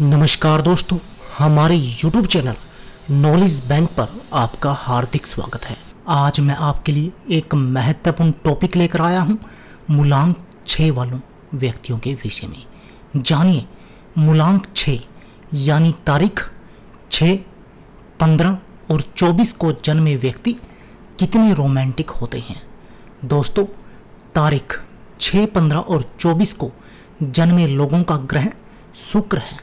नमस्कार दोस्तों, हमारे YouTube चैनल नॉलेज बैंक पर आपका हार्दिक स्वागत है। आज मैं आपके लिए एक महत्वपूर्ण टॉपिक लेकर आया हूं, मूलांक 6 वालों व्यक्तियों के विषय में। जानिए मूलांक 6 यानी तारीख 6, 15 और 24 को जन्मे व्यक्ति कितने रोमांटिक होते हैं। दोस्तों, तारीख 6, 15 और 24 को जन्मे लोगों का ग्रह शुक्र है।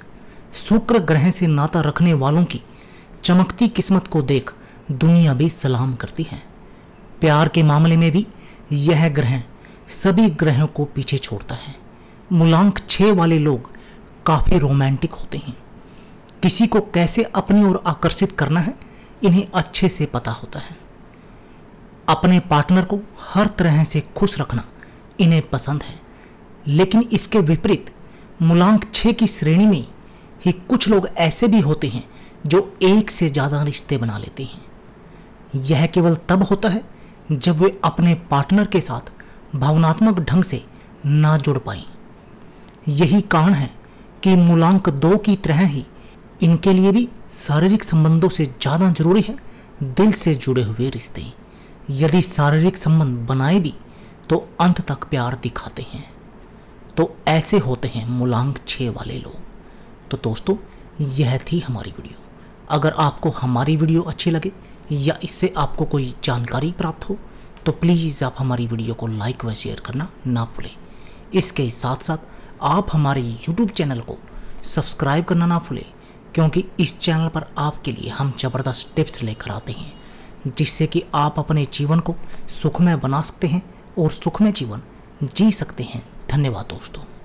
शुक्र ग्रह से नाता रखने वालों की चमकती किस्मत को देख दुनिया भी सलाम करती है। प्यार के मामले में भी यह ग्रह सभी ग्रहों को पीछे छोड़ता है। मूलांक 6 वाले लोग काफ़ी रोमांटिक होते हैं। किसी को कैसे अपनी ओर आकर्षित करना है इन्हें अच्छे से पता होता है। अपने पार्टनर को हर तरह से खुश रखना इन्हें पसंद है, लेकिन इसके विपरीत मूलांक 6 की श्रेणी में ही कुछ लोग ऐसे भी होते हैं जो एक से ज़्यादा रिश्ते बना लेते हैं। यह केवल तब होता है जब वे अपने पार्टनर के साथ भावनात्मक ढंग से ना जुड़ पाएं। यही कारण है कि मूलांक 2 की तरह ही इनके लिए भी शारीरिक संबंधों से ज़्यादा जरूरी है दिल से जुड़े हुए रिश्ते। यदि शारीरिक संबंध बनाए भी तो अंत तक प्यार दिखाते हैं। तो ऐसे होते हैं मूलांक 6 वाले लोग। तो दोस्तों, यह थी हमारी वीडियो। अगर आपको हमारी वीडियो अच्छी लगे या इससे आपको कोई जानकारी प्राप्त हो तो प्लीज़ आप हमारी वीडियो को लाइक व शेयर करना ना भूलें। इसके साथ साथ आप हमारे YouTube चैनल को सब्सक्राइब करना ना भूलें, क्योंकि इस चैनल पर आपके लिए हम ज़बरदस्त टिप्स लेकर आते हैं जिससे कि आप अपने जीवन को सुखमय बना सकते हैं और सुखमय जीवन जी सकते हैं। धन्यवाद दोस्तों।